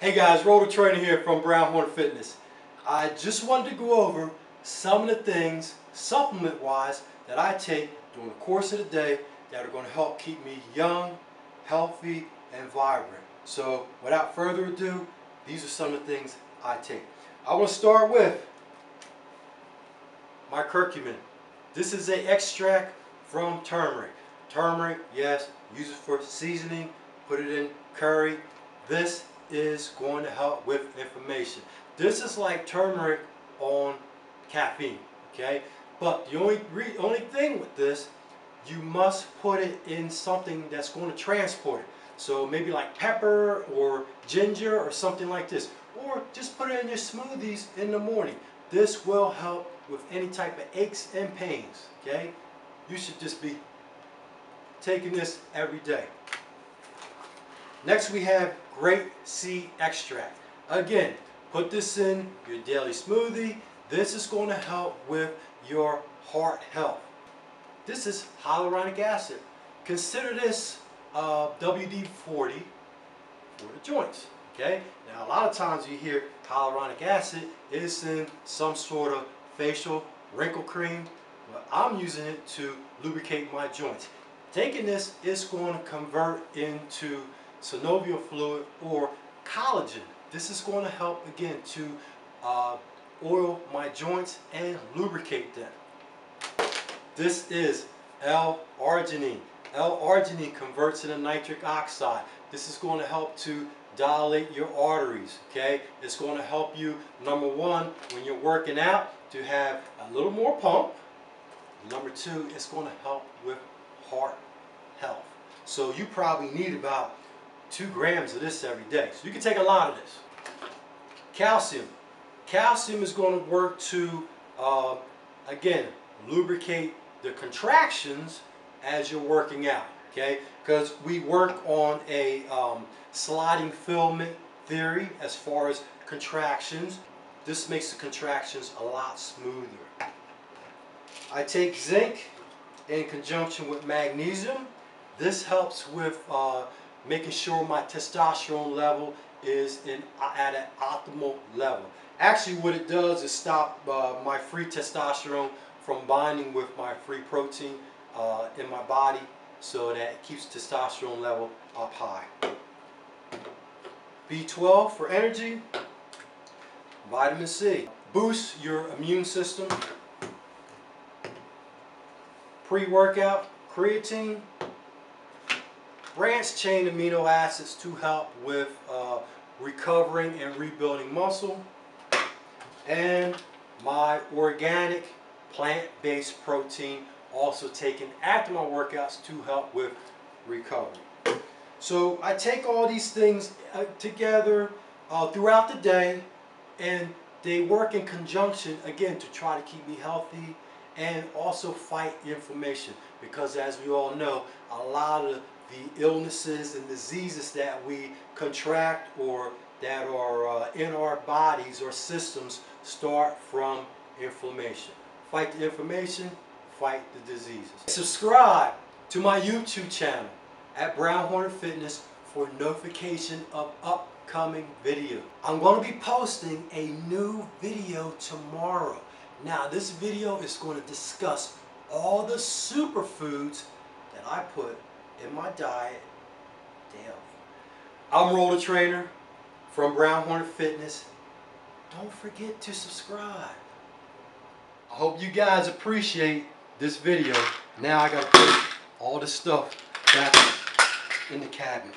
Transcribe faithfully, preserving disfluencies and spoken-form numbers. Hey guys, Rol the Trainer here from Brown Hornet Fitness. I just wanted to go over some of the things, supplement-wise, that I take during the course of the day that are going to help keep me young, healthy, and vibrant. So, without further ado, these are some of the things I take. I want to start with my curcumin. This is an extract from turmeric. Turmeric, yes, use it for seasoning, put it in curry. This is going to help with inflammation. This is like turmeric on caffeine, okay? But the only re only thing with this, you must put it in something that's going to transport it. So maybe like pepper or ginger or something like this. Or just put it in your smoothies in the morning. This will help with any type of aches and pains, okay? You should just be taking this every day. Next we have grape seed extract. Again, put this in your daily smoothie. This is going to help with your heart health. This is hyaluronic acid. Consider this uh, W D forty for the joints. Okay? Now a lot of times you hear hyaluronic acid is in some sort of facial wrinkle cream, but I'm using it to lubricate my joints. Taking this is going to convert into synovial fluid or collagen. This is going to help again to uh, oil my joints and lubricate them. This is L-Arginine. L-Arginine converts into nitric oxide. This is going to help to dilate your arteries, okay? It's going to help you, number one, when you're working out, to have a little more pump. Number two, it's going to help with heart health. So you probably need about two grams of this every day. So you can take a lot of this. Calcium. Calcium is going to work to, uh, again, lubricate the contractions as you're working out, okay? Because we work on a um, sliding filament theory as far as contractions. This makes the contractions a lot smoother. I take zinc in conjunction with magnesium. This helps with uh, making sure my testosterone level is in, at an optimal level. Actually, what it does is stop uh, my free testosterone from binding with my free protein uh, in my body, so that it keeps testosterone level up high. B twelve for energy, vitamin C. Boosts your immune system. Pre-workout, creatine. Branch chain amino acids to help with uh, recovering and rebuilding muscle, and my organic plant-based protein also taken after my workouts to help with recovery. So I take all these things uh, together uh, throughout the day, and they work in conjunction again to try to keep me healthy and also fight inflammation, because as we all know, a lot of the the illnesses and diseases that we contract or that are uh, in our bodies or systems start from inflammation. Fight the inflammation, fight the diseases. Subscribe to my YouTube channel at Brown Hornet Fitness for notification of upcoming videos. I'm going to be posting a new video tomorrow. Now this video is going to discuss all the superfoods that I put in my diet daily. I'm Rol the Trainer from Brown Hornet Fitness. Don't forget to subscribe. I hope you guys appreciate this video. Now I gotta put all this stuff back in the cabinet.